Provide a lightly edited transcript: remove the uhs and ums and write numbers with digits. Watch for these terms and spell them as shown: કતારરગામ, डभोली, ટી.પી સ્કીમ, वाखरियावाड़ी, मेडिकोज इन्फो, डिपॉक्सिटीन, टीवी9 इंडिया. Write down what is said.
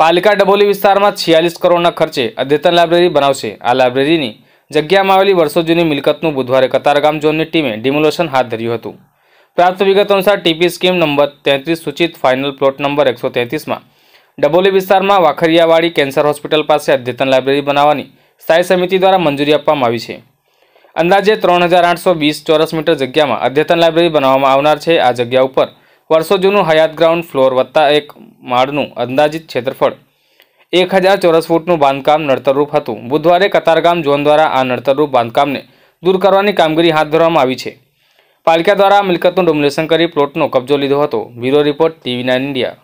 पालिका डभोली विस्तार में 46 करोड़ खर्चे अद्यतन लाइब्रेरी बनावशे। आ लाइब्रेरी की जग्या में आवेली वर्षो जूनी मिलकतनु बुधवार कतारगाम जोन की टीमें डिमोलेशन हाथ धर्यु हतुं। प्राप्त विगत अनुसार टी.पी स्कीम नंबर 33 सूचित फाइनल प्लॉट नंबर 133 में डभोली विस्तार में वाखरियावाड़ी कैंसर हॉस्पिटल पास अद्यतन लाइब्रेरी बनावानी स्थायी समिति द्वारा मंजूरी आपवामां आवी छे। अंदाजे 3820 चौरस मीटर जगह में अद्यतन लाइब्रेरी बनावामां आवनार छे। आ जगह पर वर्षो जूनू हयात ग्राउंड फ्लोर वत्ता एक माळनुं अंदाजित क्षेत्रफळ 1000 चौरस फूटनुं बांधकाम नड़तररूप हतुं। बुधवारे कतारगाम जोन द्वारा आ नड़तररूप बांधकामने दूर करवानी कामगीरी हाथ धरवामां आवी छे। पालिका द्वारा मिलकतनुं डिमोलेशन करी प्लॉटनो कब्जो लीधो हतो। Bureau report टीवी9 इंडिया।